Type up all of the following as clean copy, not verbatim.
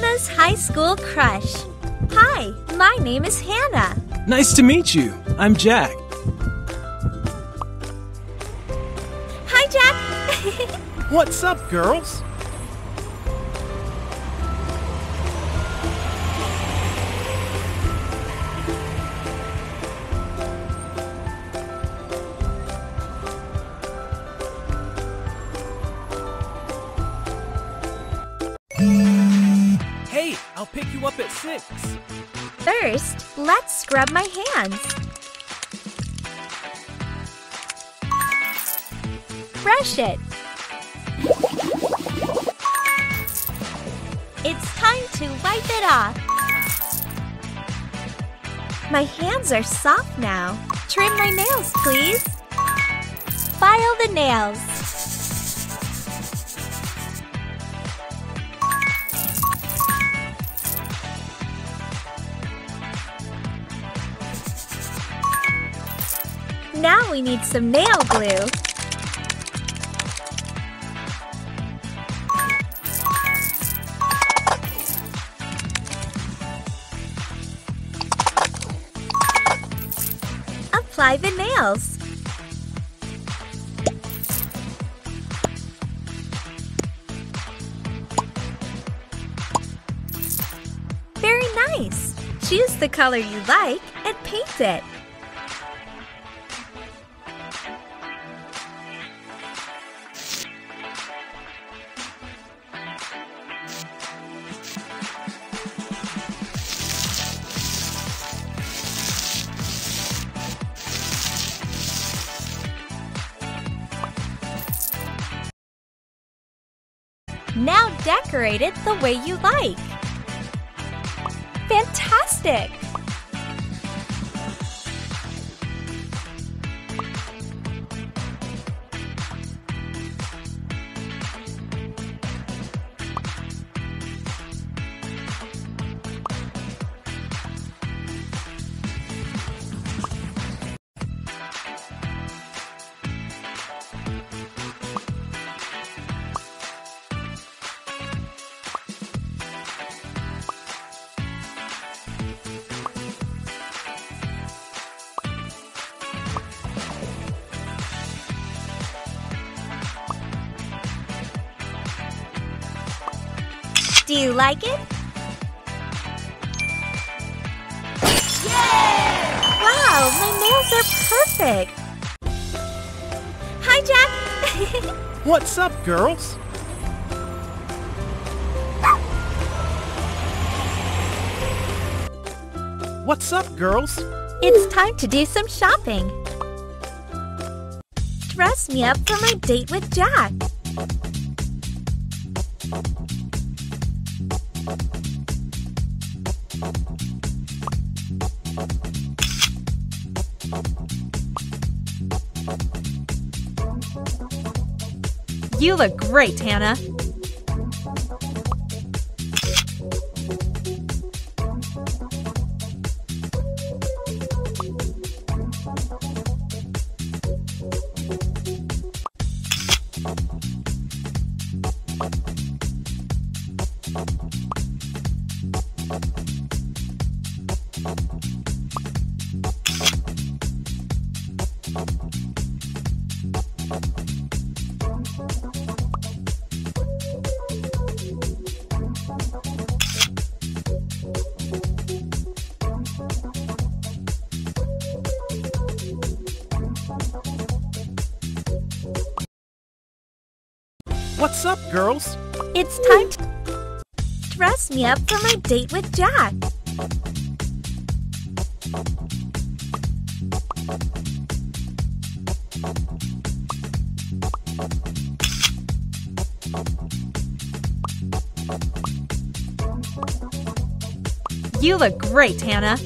Hannah's high school crush. Hi, my name is Hannah. Nice to meet you. I'm Jack. Hi, Jack. What's up, girls? Hey, I'll pick you up at 6. First, let's scrub my hands. Brush it. It's time to wipe it off. My hands are soft now. Trim my nails, please. File the nails. Now we need some nail glue. Apply the nails. Very nice. Choose the color you like and paint it. Now decorate it the way you like. Fantastic! Do you like it? Yay! Wow, my nails are perfect! Hi, Jack! What's up, girls? What's up, girls? It's time to do some shopping. Dress me up for my date with Jack. You look great, Hannah. What's up, girls? It's time to dress me up for my date with Jack. You look great, Hannah.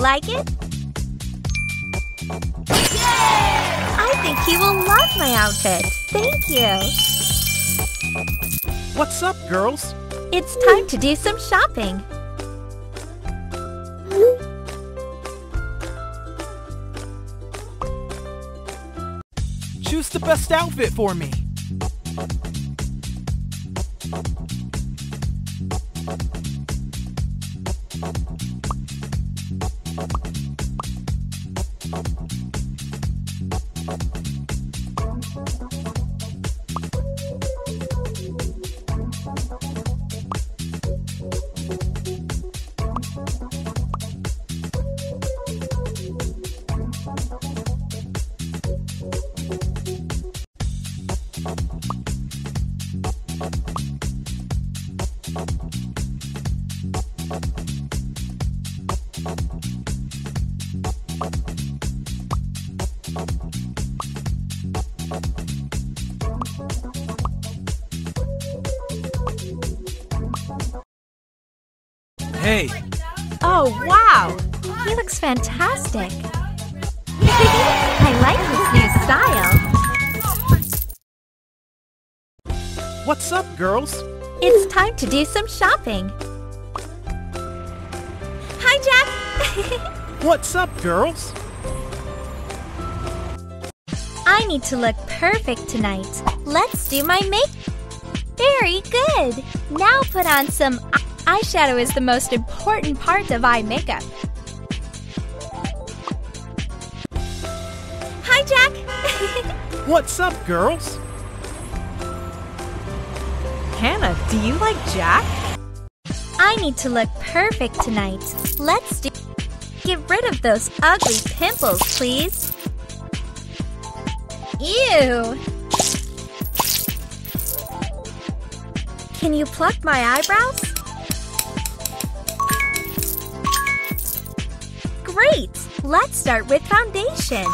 like it? Yay! I think he will love my outfit. Thank you. What's up, girls? It's time to do some shopping. Choose the best outfit for me. Hey! Oh, wow! He looks fantastic! I like his new style! What's up, girls? It's time to do some shopping! Hi, Jack! What's up, girls? I need to look perfect tonight. Let's do my makeup. Very good! Now put on some eyeshadow is the most important part of eye makeup. Hi, Jack! What's up, girls? Hannah, do you like Jack? I need to look perfect tonight. Let's do... Get rid of those ugly pimples, please. Ew! Can you pluck my eyebrows? Great! Let's start with foundation.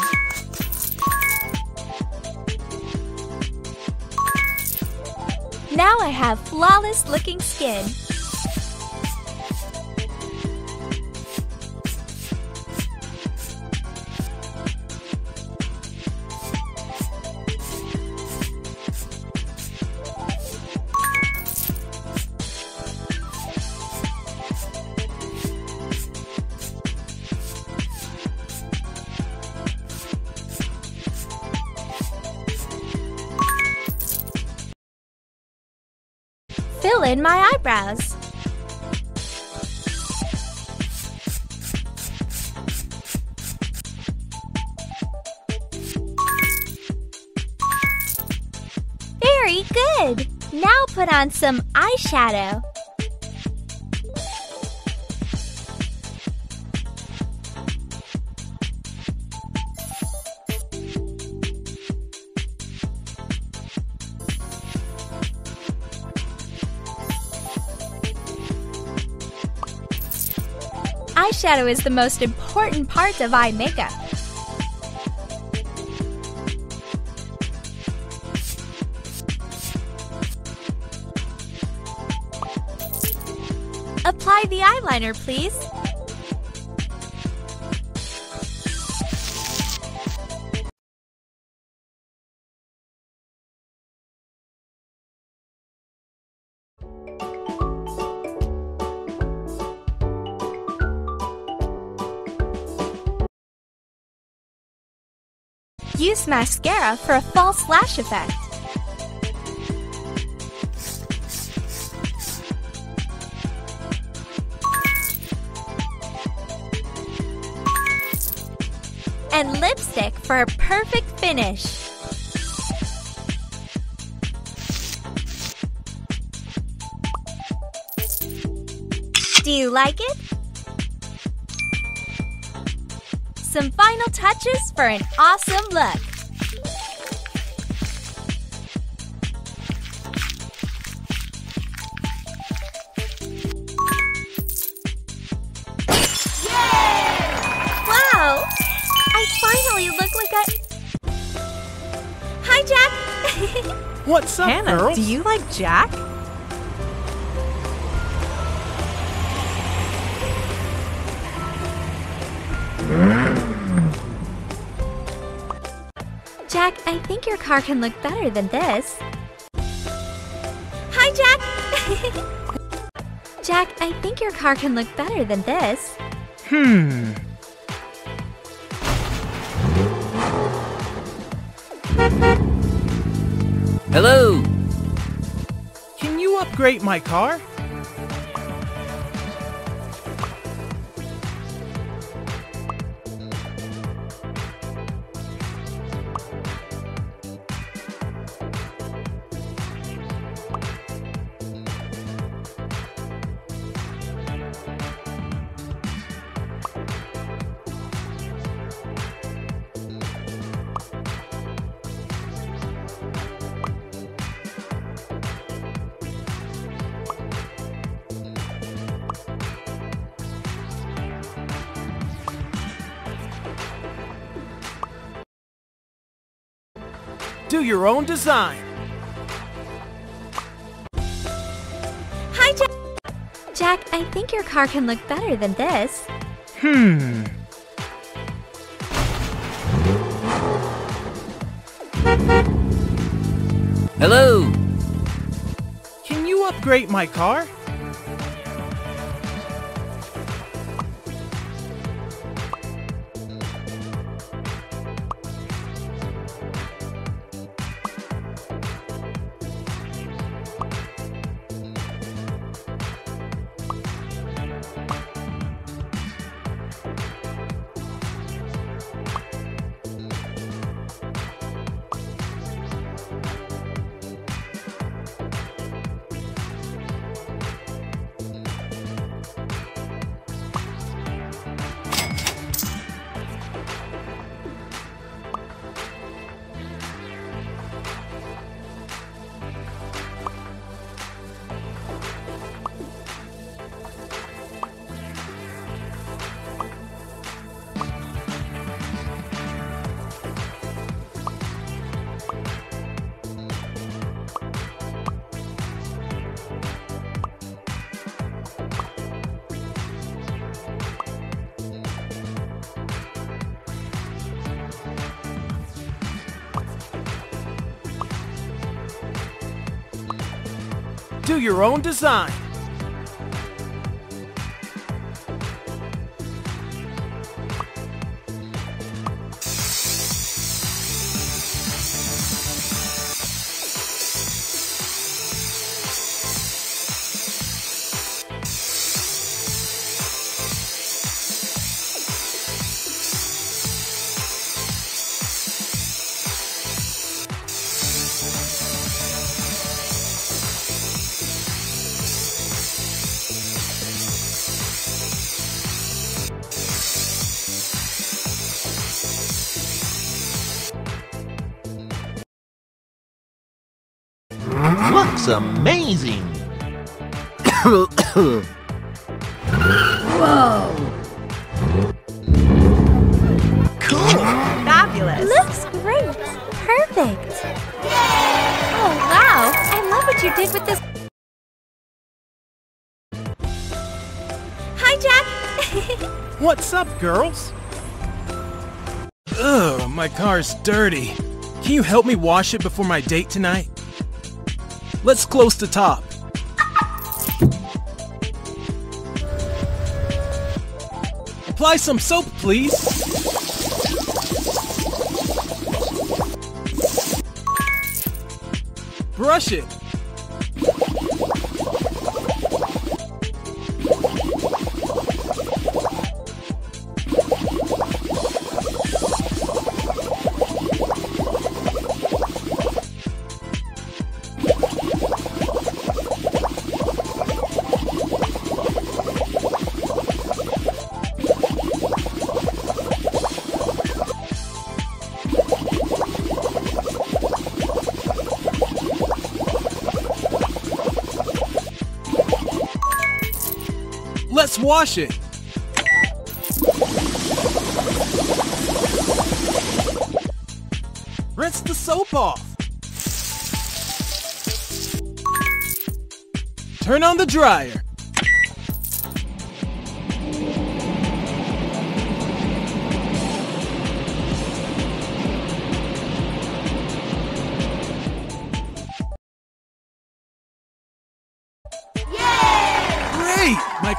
Now I have flawless looking skin. Fill in my eyebrows. Very good! Now put on some eyeshadow. Eyeshadow is the most important part of eye makeup. Apply the eyeliner, please. Use mascara for a false lash effect. And lipstick for a perfect finish. Do you like it? Some final touches for an awesome look. Yay! Wow! I finally look like I... Hi, Jack! What's up, Hannah, girls? Do you like Jack? Jack, I think your car can look better than this. Hi, Jack! Jack, I think your car can look better than this. Hello! Can you upgrade my car? Do your own design. Hi, Jack. Jack, I think your car can look better than this. Hello. Can you upgrade my car? Do your own design. Looks amazing! Whoa! Cool! Fabulous! Looks great! Perfect! Yay! Oh wow! I love what you did with this! Hi, Jack! What's up, girls? Ugh, my car's dirty. Can you help me wash it before my date tonight? Let's close the top. Apply some soap, please. Brush it. Let's wash it. Rinse the soap off. Turn on the dryer.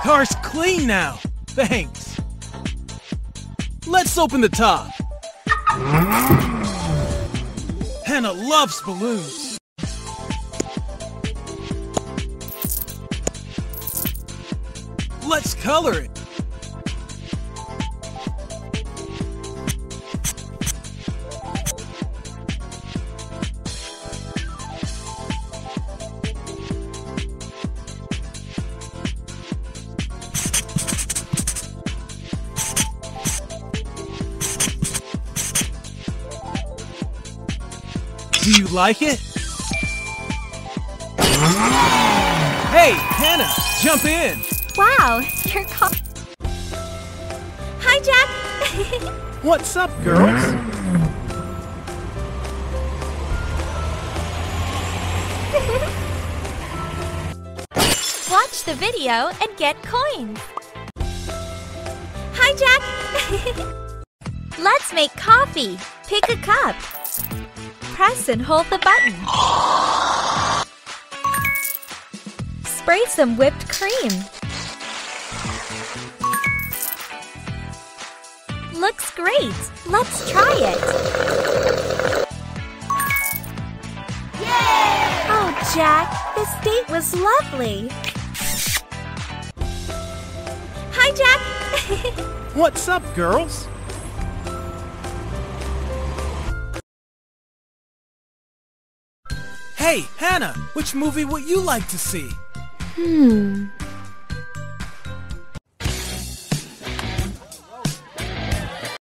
car's clean now! Thanks! Let's open the top! Hannah loves balloons! Let's color it! Do you like it? Hey, Hannah, jump in! Wow, you're Hi, Jack! What's up, girls? Watch the video and get coins! Hi, Jack! Let's make coffee! Pick a cup! Press and hold the button. Spray some whipped cream. Looks great. Let's try it. Yay! Oh, Jack, this date was lovely. Hi, Jack. What's up, girls? Hey, Hannah, which movie would you like to see?